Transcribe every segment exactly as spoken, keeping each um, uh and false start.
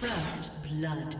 First blood.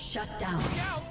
Shut down. Go!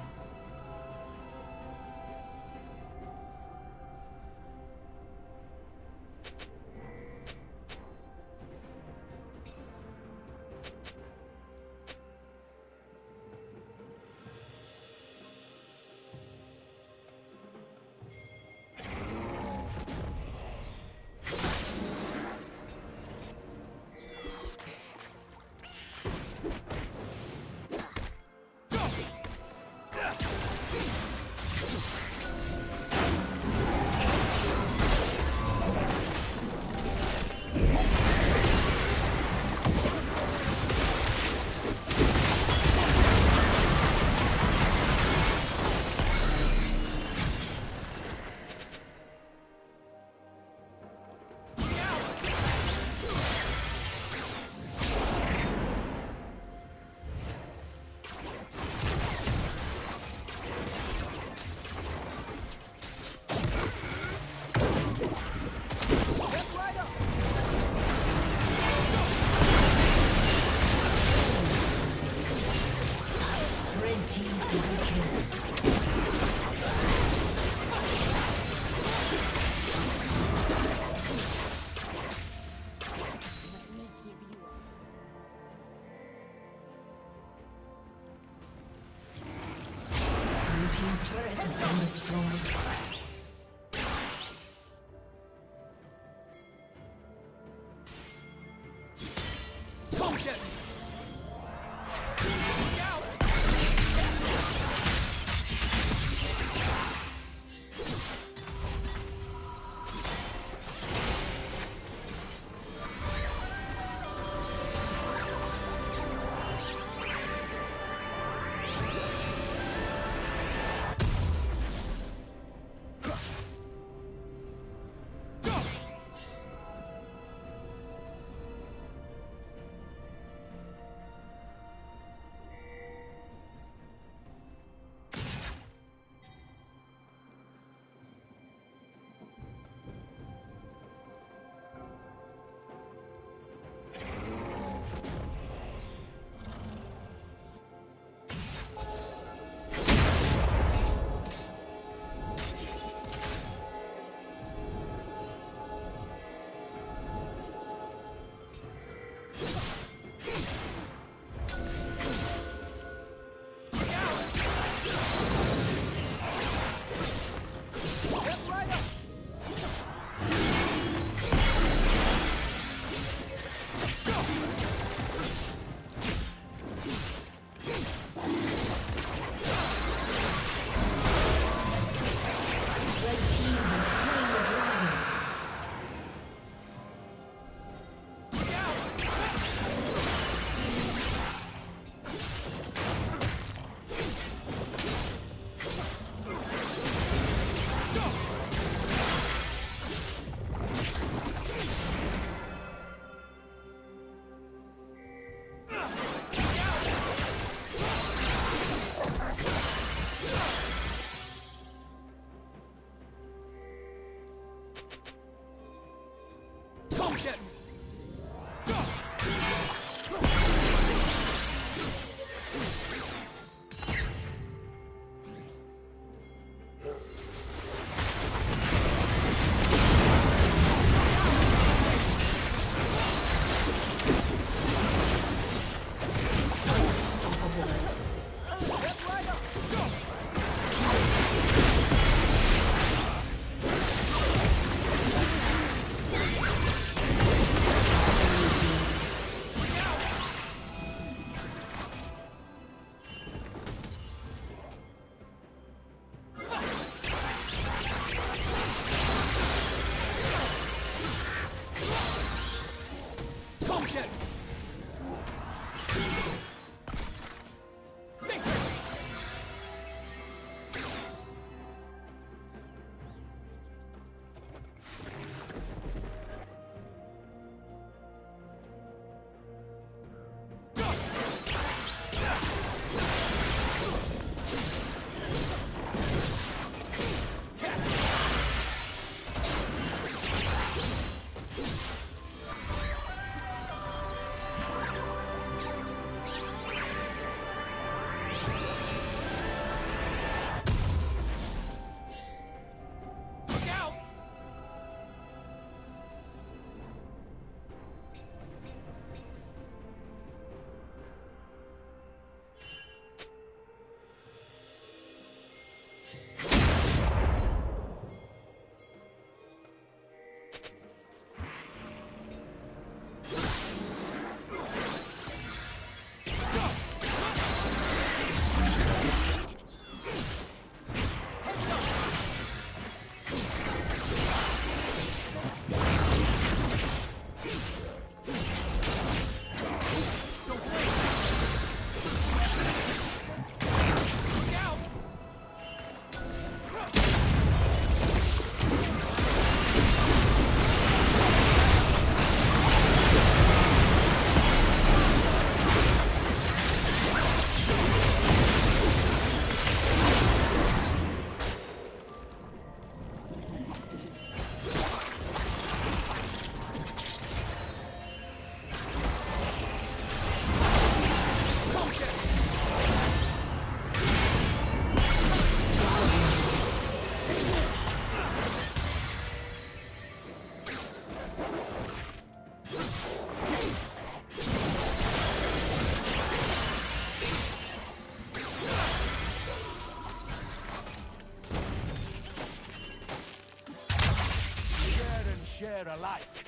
life.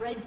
Red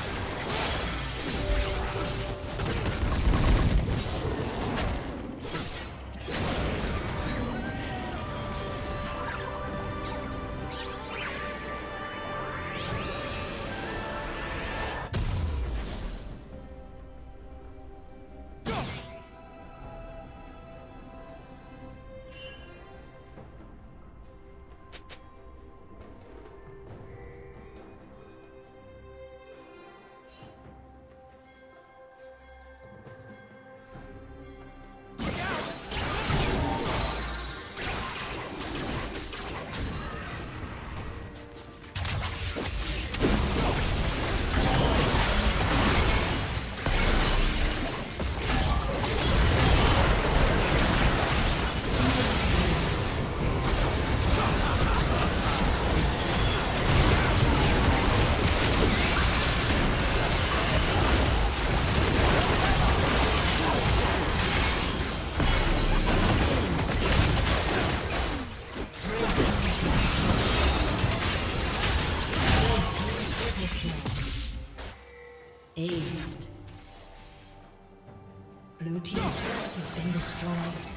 Blue team's turret has been destroyed.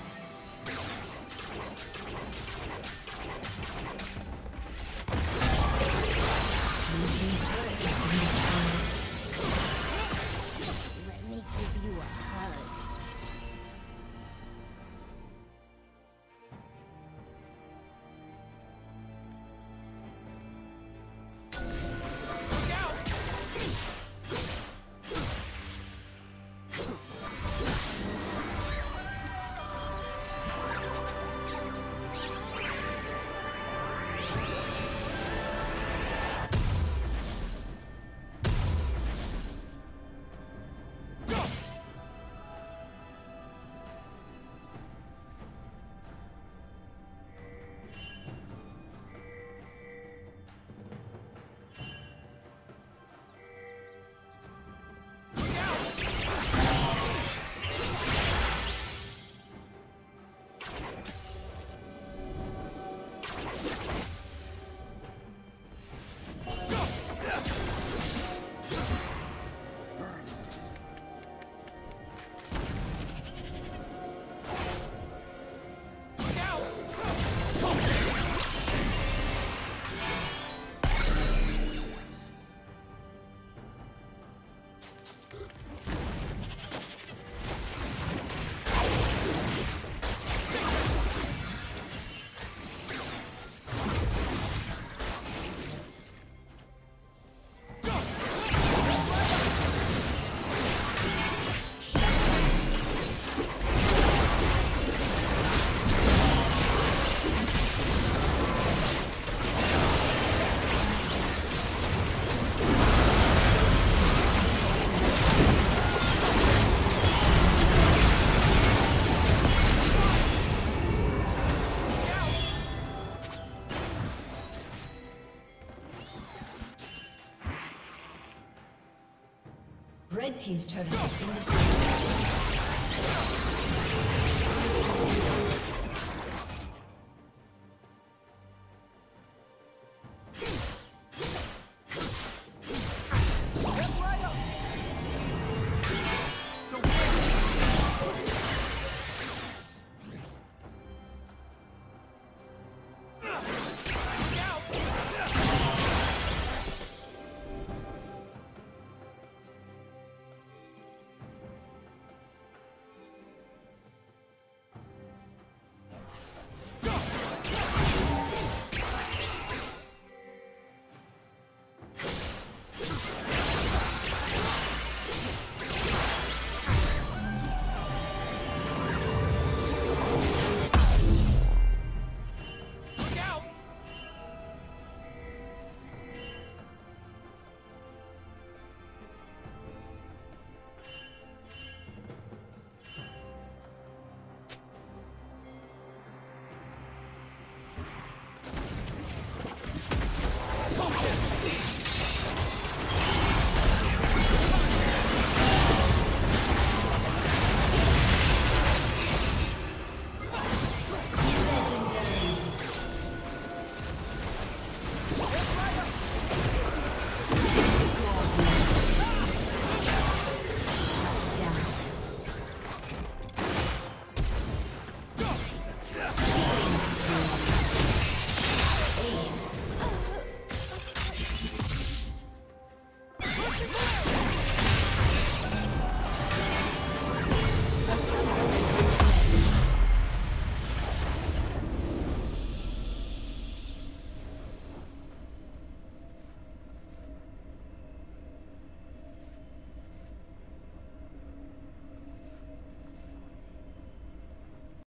Red team's turret has been destroyed.